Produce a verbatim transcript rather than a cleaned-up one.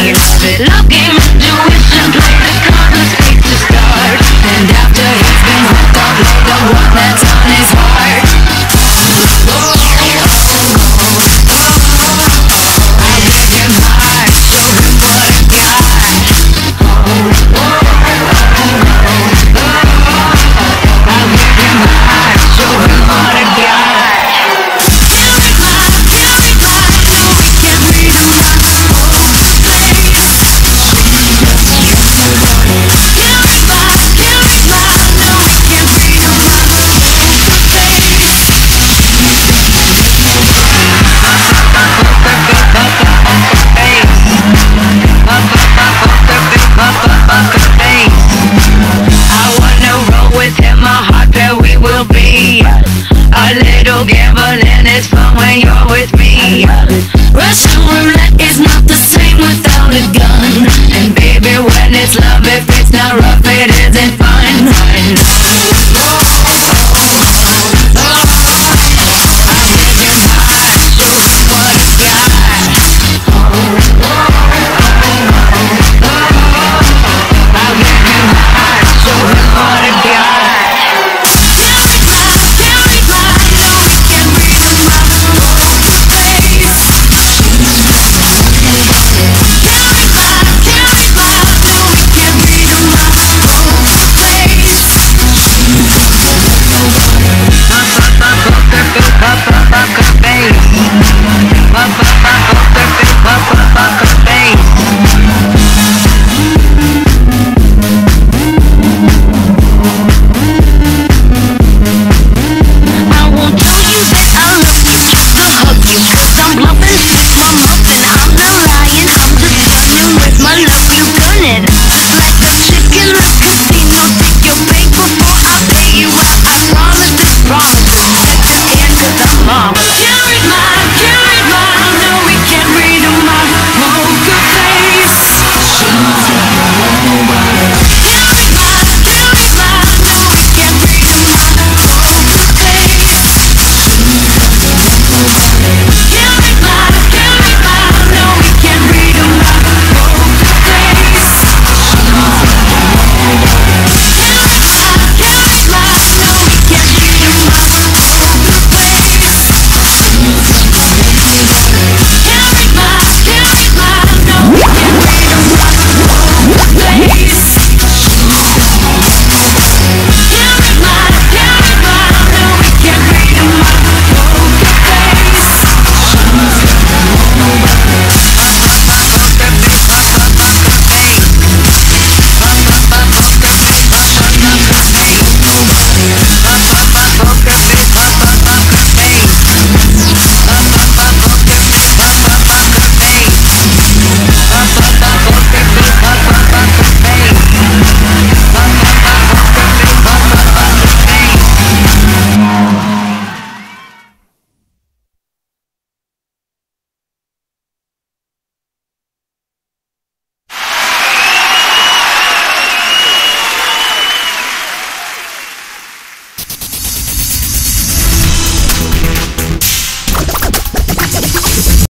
I love it. Love game intuition, like the colors take to start. And after he's been hooked up, like the one that's on his heart. Oh, oh, oh, I live in my heart, so do what I got. Oh, oh. A little gambling is fun when you're with me. Russian roulette is not the same without a gun. And baby, when it's love, it